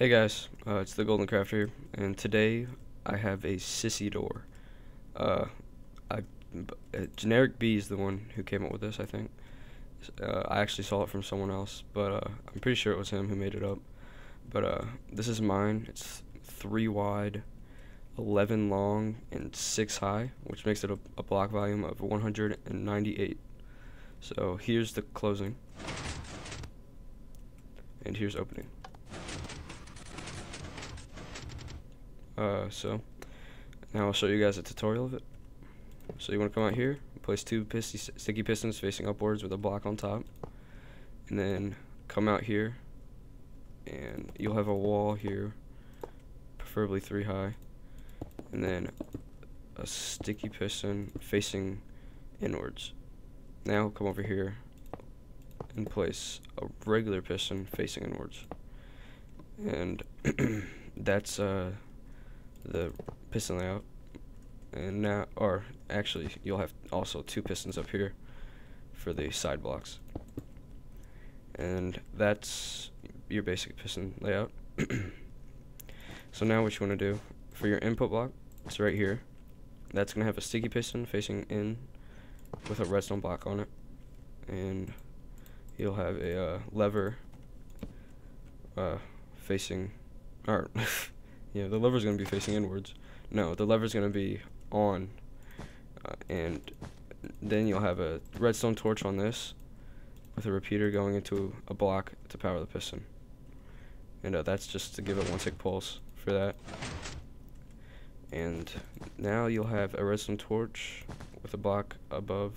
Hey guys, it's the Golden Crafter here, and today I have a sissy door. Generic B is the one who came up with this, I think. I actually saw it from someone else, but I'm pretty sure it was him who made it up. But this is mine. It's 3 wide, 11 long, and 6 high, which makes it a block volume of 198. So here's the closing, and here's opening. So now I'll show you guys a tutorial of it. So you want to come out here, place 2 sticky pistons facing upwards with a block on top, and then come out here, and you'll have a wall here, preferably 3 high, and then a sticky piston facing inwards. Now come over here and place a regular piston facing inwards, and that's the piston layout. And now, or actually, you'll have also 2 pistons up here for the side blocks, and that's your basic piston layout. So now what you want to do for your input block, it's right here. That's gonna have a sticky piston facing in with a redstone block on it, and you'll have a lever facing, or yeah, the lever's going to be facing inwards. No, the lever's going to be on. And then you'll have a redstone torch on this with a repeater going into a block to power the piston. And that's just to give it 1 tick pulse for that. And now you'll have a redstone torch with a block above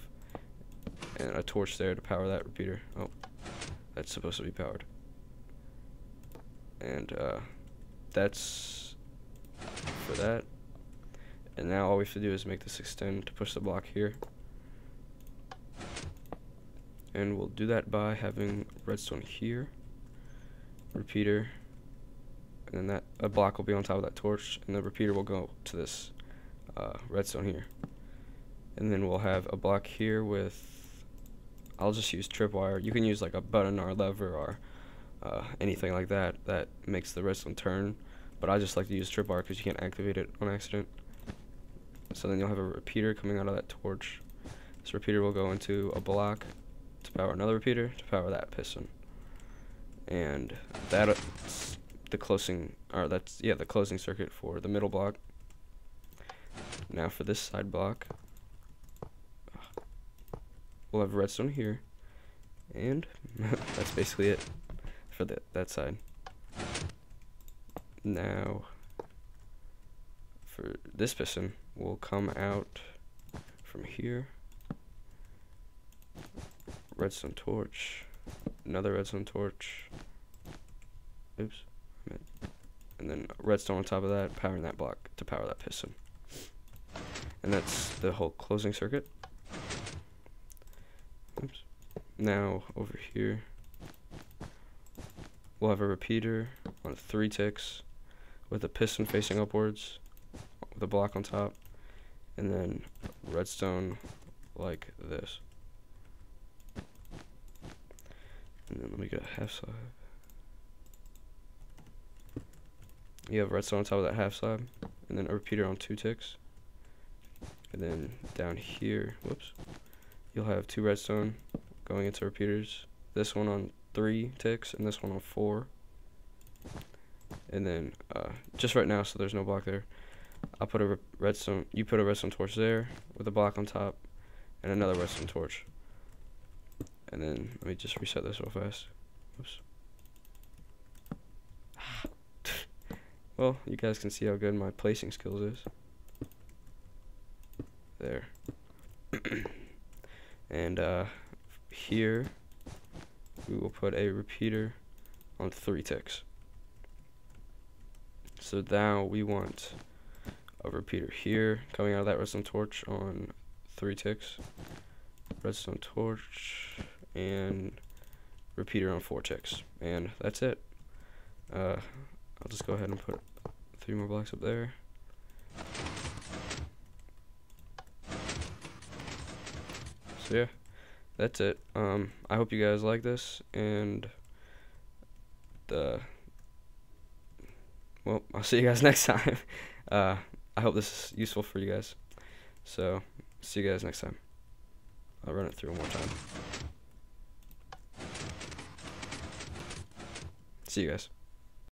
and a torch there to power that repeater. Oh, that's supposed to be powered. And that's for that. And now all we have to do is make this extend to push the block here, and we'll do that by having redstone here, repeater, and then that a block will be on top of that torch, and the repeater will go to this redstone here, and then we'll have a block here with, I'll just use tripwire. You can use like a button or a lever or anything like that that makes the redstone turn, but I just like to use tripwire because you can't activate it on accident. So then you'll have a repeater coming out of that torch. This repeater will go into a block to power another repeater to power that piston, and that's the closing, or that's, yeah, the closing circuit for the middle block. Now for this side block, we'll have redstone here, and that's basically it for that side. Now for this piston, we'll come out from here, redstone torch, another redstone torch, oops, and then redstone on top of that, powering that block to power that piston. And that's the whole closing circuit. Oops. Now over here we'll have a repeater on 3 ticks with a piston facing upwards with a block on top, and then redstone like this. And then let me get a half slab. You have redstone on top of that half slab, and then a repeater on 2 ticks. And then down here, whoops, you'll have 2 redstone going into repeaters. This one on 3 ticks and this one on 4. And then just right now, so there's no block there, I'll put a redstone, you put a redstone torch there with a block on top and another redstone torch. And then let me just reset this real fast. Oops. Well, you guys can see how good my placing skills is there. And here we will put a repeater on 3 ticks. So now we want a repeater here coming out of that redstone torch on 3 ticks, redstone torch, and repeater on 4 ticks. And that's it. I'll just go ahead and put 3 more blocks up there. So yeah, that's it. I hope you guys like this, and well, I'll see you guys next time. I hope this is useful for you guys. So, see you guys next time. I'll run it through one more time. See you guys.